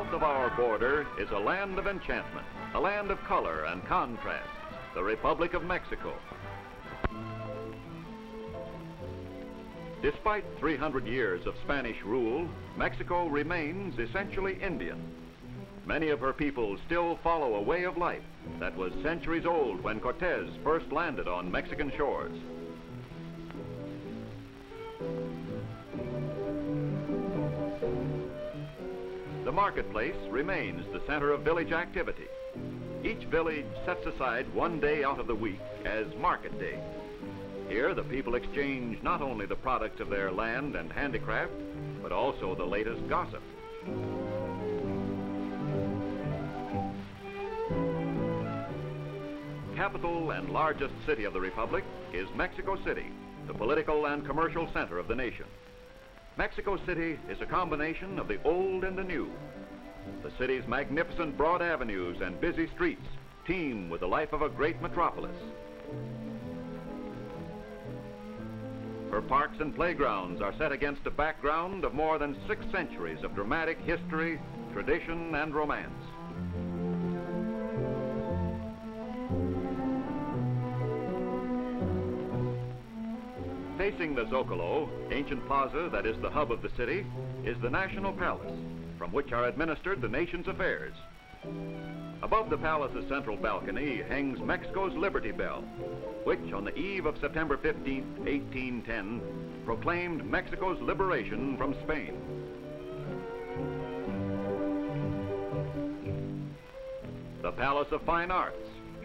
South of our border is a land of enchantment, a land of color and contrast, the Republic of Mexico. Despite 300 years of Spanish rule, Mexico remains essentially Indian. Many of her people still follow a way of life that was centuries old when Cortez first landed on Mexican shores. The marketplace remains the center of village activity. Each village sets aside one day out of the week as market day. Here, the people exchange not only the products of their land and handicraft, but also the latest gossip. Capital and largest city of the Republic is Mexico City, the political and commercial center of the nation. Mexico City is a combination of the old and the new. The city's magnificent broad avenues and busy streets teem with the life of a great metropolis. Her parks and playgrounds are set against a background of more than 6 centuries of dramatic history, tradition, and romance. Facing the Zocalo, ancient plaza that is the hub of the city, is the National Palace, from which are administered the nation's affairs. Above the palace's central balcony hangs Mexico's Liberty Bell, which on the eve of September 15, 1810, proclaimed Mexico's liberation from Spain. The Palace of Fine Arts,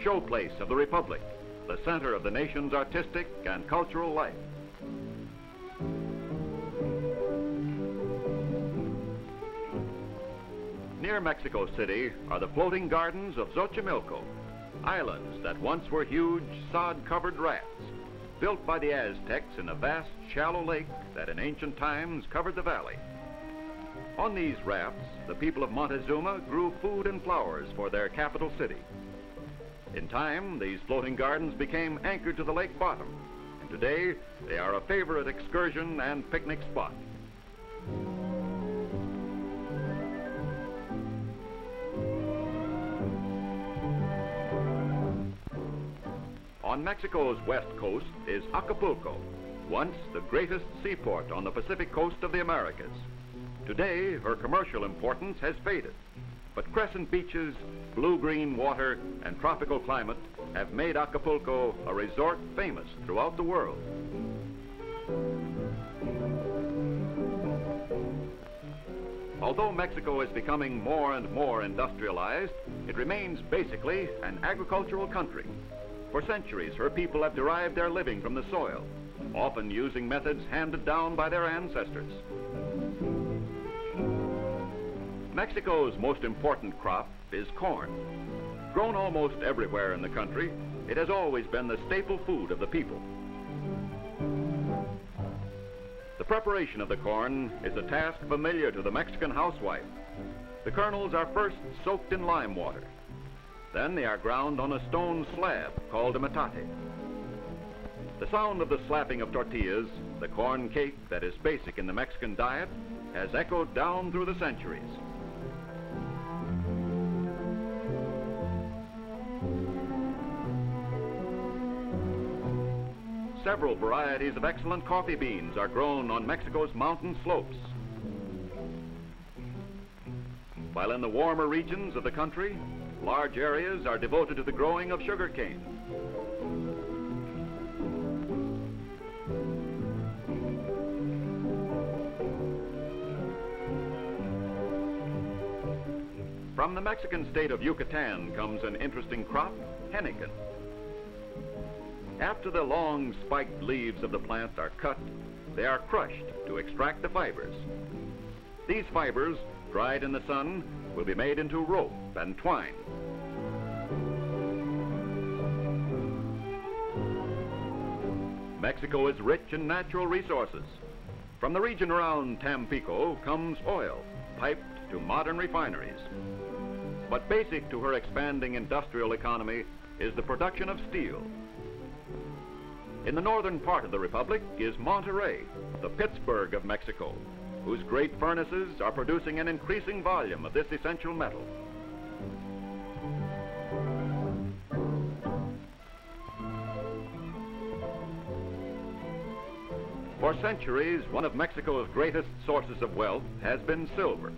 showplace of the Republic, the center of the nation's artistic and cultural life. Near Mexico City are the floating gardens of Xochimilco, islands that once were huge sod-covered rafts, built by the Aztecs in a vast, shallow lake that in ancient times covered the valley. On these rafts, the people of Montezuma grew food and flowers for their capital city. In time, these floating gardens became anchored to the lake bottom, and today they are a favorite excursion and picnic spot. On Mexico's west coast is Acapulco, once the greatest seaport on the Pacific coast of the Americas. Today, her commercial importance has faded, but crescent beaches, blue-green water, and tropical climate have made Acapulco a resort famous throughout the world. Although Mexico is becoming more and more industrialized, it remains basically an agricultural country. For centuries, her people have derived their living from the soil, often using methods handed down by their ancestors. Mexico's most important crop is corn. Grown almost everywhere in the country, it has always been the staple food of the people. The preparation of the corn is a task familiar to the Mexican housewife. The kernels are first soaked in lime water. Then they are ground on a stone slab called a metate. The sound of the slapping of tortillas, the corn cake that is basic in the Mexican diet, has echoed down through the centuries. Several varieties of excellent coffee beans are grown on Mexico's mountain slopes. While in the warmer regions of the country, large areas are devoted to the growing of sugarcane. From the Mexican state of Yucatan comes an interesting crop, henequen. After the long spiked leaves of the plant are cut, they are crushed to extract the fibers. These fibers, dried in the sun, will be made into rope and twine. Mexico is rich in natural resources. From the region around Tampico comes oil, piped to modern refineries. But basic to her expanding industrial economy is the production of steel. In the northern part of the Republic is Monterrey, the Pittsburgh of Mexico, whose great furnaces are producing an increasing volume of this essential metal. For centuries, one of Mexico's greatest sources of wealth has been silver.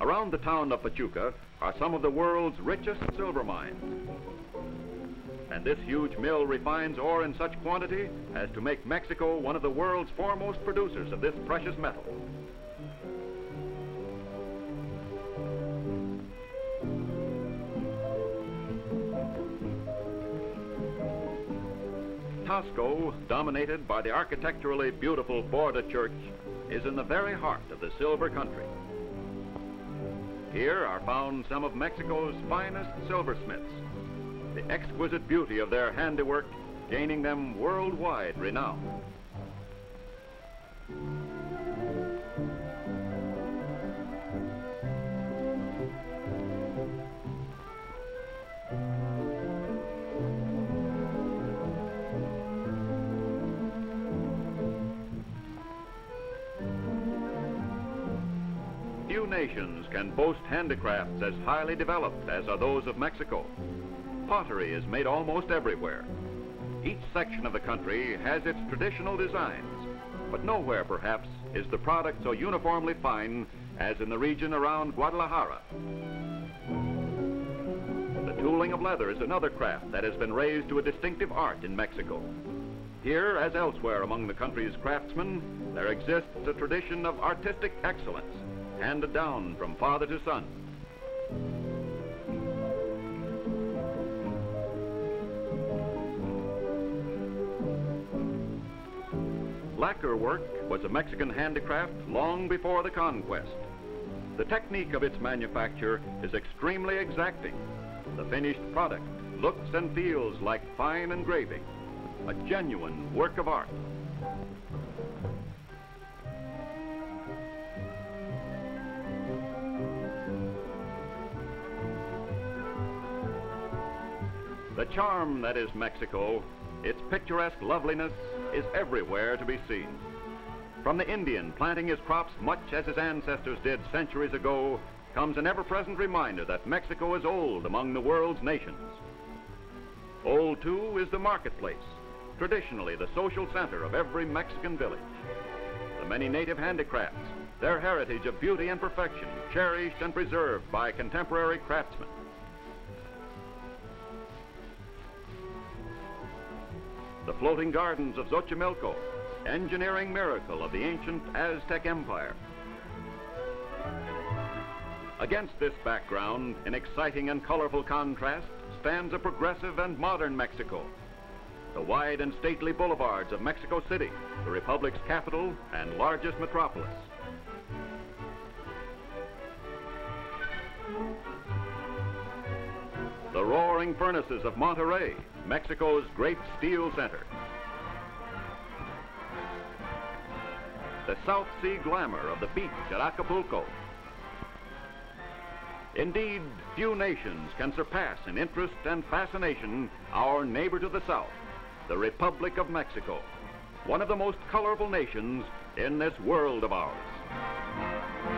Around the town of Pachuca are some of the world's richest silver mines. And this huge mill refines ore in such quantity as to make Mexico one of the world's foremost producers of this precious metal. Taxco, dominated by the architecturally beautiful Borda church, is in the very heart of the silver country. Here are found some of Mexico's finest silversmiths, the exquisite beauty of their handiwork gaining them worldwide renown. Few nations can boast handicrafts as highly developed as are those of Mexico. Pottery is made almost everywhere. Each section of the country has its traditional designs, but nowhere, perhaps, is the product so uniformly fine as in the region around Guadalajara. The tooling of leather is another craft that has been raised to a distinctive art in Mexico. Here, as elsewhere among the country's craftsmen, there exists a tradition of artistic excellence, handed down from father to son. Lacquer work was a Mexican handicraft long before the conquest. The technique of its manufacture is extremely exacting. The finished product looks and feels like fine engraving, a genuine work of art. The charm that is Mexico, its picturesque loveliness, is everywhere to be seen. From the Indian planting his crops much as his ancestors did centuries ago, comes an ever-present reminder that Mexico is old among the world's nations. Old, too, is the marketplace, traditionally the social center of every Mexican village. The many native handicrafts, their heritage of beauty and perfection, cherished and preserved by contemporary craftsmen. The floating gardens of Xochimilco, engineering miracle of the ancient Aztec Empire. Against this background, in exciting and colorful contrast, stands a progressive and modern Mexico. The wide and stately boulevards of Mexico City, the Republic's capital and largest metropolis. The roaring furnaces of Monterrey, Mexico's great steel center. The South Sea glamour of the beach at Acapulco. Indeed, few nations can surpass in interest and fascination our neighbor to the south, the Republic of Mexico, one of the most colorful nations in this world of ours.